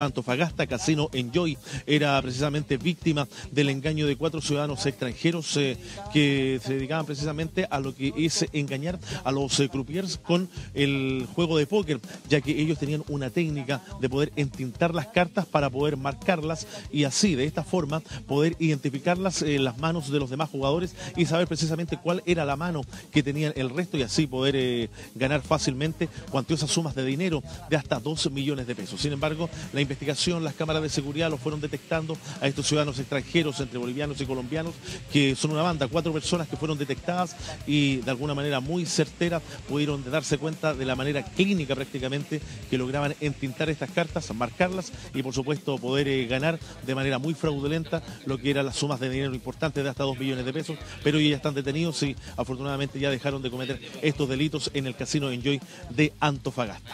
Antofagasta Casino Enjoy era precisamente víctima del engaño de 4 ciudadanos extranjeros que se dedicaban precisamente a lo que es engañar a los croupiers con el juego de póker, ya que ellos tenían una técnica de poder entintar las cartas para poder marcarlas y así de esta forma poder identificarlas en las manos de los demás jugadores y saber precisamente cuál era la mano que tenían el resto y así poder ganar fácilmente cuantiosas sumas de dinero de hasta 2 millones de pesos. Sin embargo, la investigación, las cámaras de seguridad los fueron detectando a estos ciudadanos extranjeros entre bolivianos y colombianos, que son una banda, 4 personas que fueron detectadas y de alguna manera muy certera pudieron darse cuenta de la manera clínica prácticamente que lograban entintar estas cartas, marcarlas y por supuesto poder ganar de manera muy fraudulenta lo que eran las sumas de dinero importantes de hasta 2 millones de pesos, pero ellos ya están detenidos y afortunadamente ya dejaron de cometer estos delitos en el Casino Enjoy de Antofagasta.